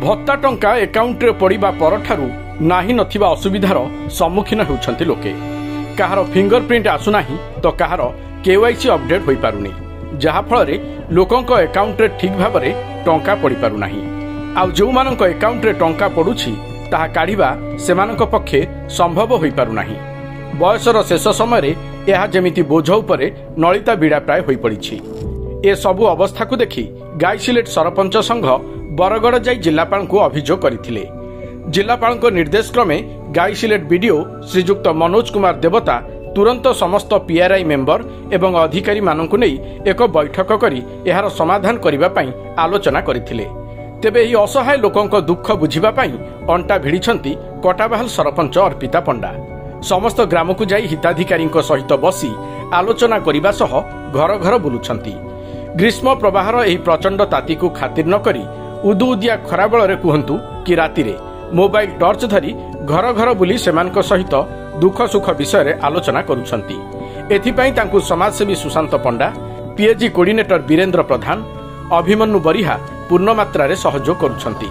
भत्ता टंका एकाउंट पड़ा परठारू नाही नथिबा असुविधार सम्मुखीन होउछन्ति लोके। कहारो फिंगरप्रिंट आसुना तो कहारो केवाईसी अपडेट होई पारुनी, जहा फळरे लोकंको एकाउंट रे ठीक भाबरे टंका पड़ी पारु नाही। आउ जो मानंको एकाउंट रे टंका पडुछि ताहा काढिबा सेमानंको पक्षे संभव होई पारु नाही। बयसर शेष समय रे एहा जेमिति बोझ उपरे नळिता बीड़ा प्राय होई पड़िछि। ए सबु अवस्था को देखि गाईसिलेट सरपंच संघ बरगड़ जाई जिलापालंकु अभियोग करथिले। जिलापालंको निर्देश क्रमे गाईसिलेट बीडीओ श्रीजुक्त मनोज कुमार देवता तुरंत समस्त पीआरआई मेंबर एवं अधिकारी मानंकु नै एक बैठक करी एहार समाधान करिबा पई आलोचना करथिले। तेबे एही असहाय लोकंको दुख बुझिबा पई अंटा भिड़िछन्ति कटाबाहल सरपंच अर्पिता पंडा। समस्त ग्राम को जाई हिताधिकारींको सहित बसी आलोचना करिबा सह घर घर बुलुछन्ति। ग्रीष्म प्रवाहर एही प्रचंड ताती को खातिर न करी उदुउदिया खराबळरे कुहंतु कि राति रे मोबाइल टॉर्च धरी घर घर बुली सेमानक सहित दुख सुख विषय रे आलोचना करूछन्ति। एथिपई तांकु समाजसेवी सुशांत पंडा, पीएजी कोऑर्डिनेटर बीरेन्द्र प्रधान, अभिमन्यु बरिहा पूर्ण मात्रा रे सहयोग करूछन्ति।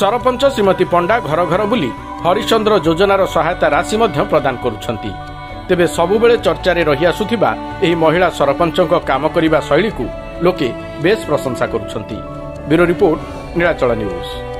सरपंच श्रीमती पंडा घर घर बुली हरिश्चंद्र योजनार सहायता राशि मध्य प्रदान करूछन्ति। तेबे सबुबेले चर्चारे रही आसुथिबा एही महिला सरपंचक काम करिबा शैली को लोके बेस प्रशंसा करूछन्ति। Bureau report, Nilachal news.